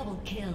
Double kill.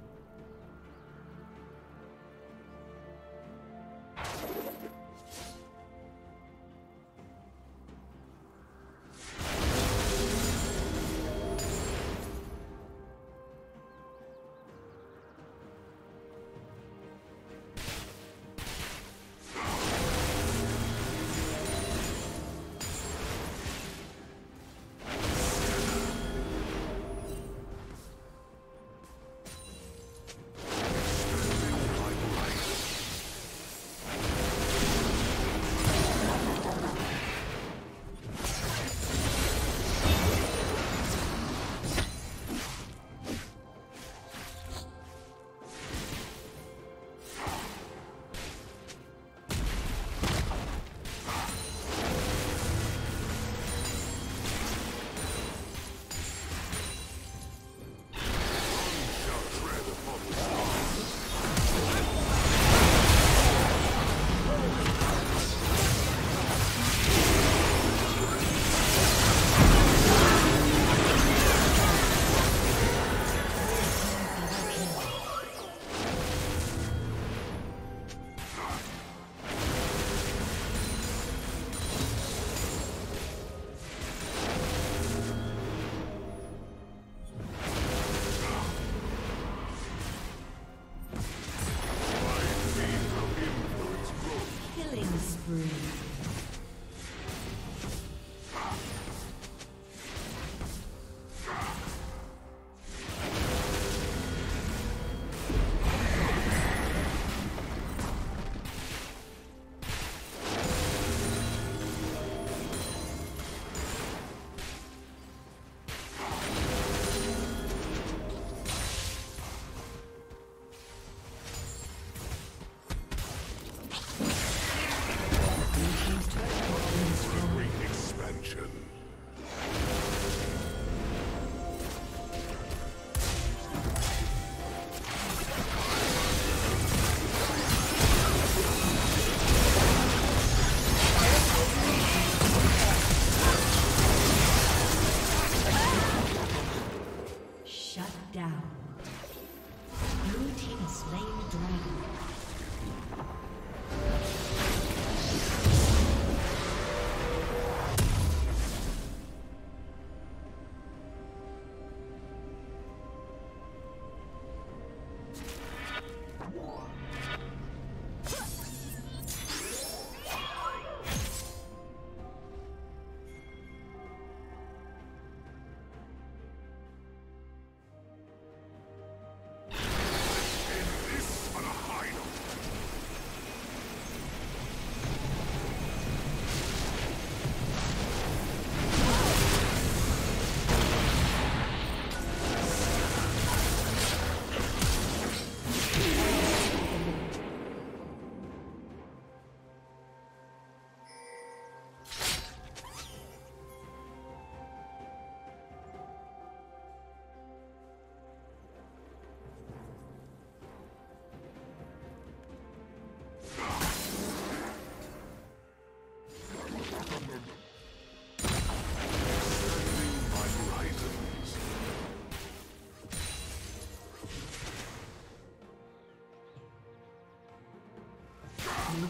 Blue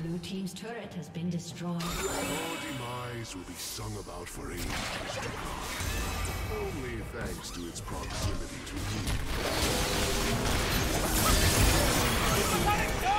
Blue team's turret has been destroyed. Your demise will be sung about for ages to come. Only thanks to its proximity to you. Let it go!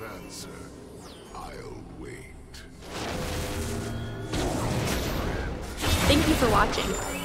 this answer, I'll wait. Thank you for watching.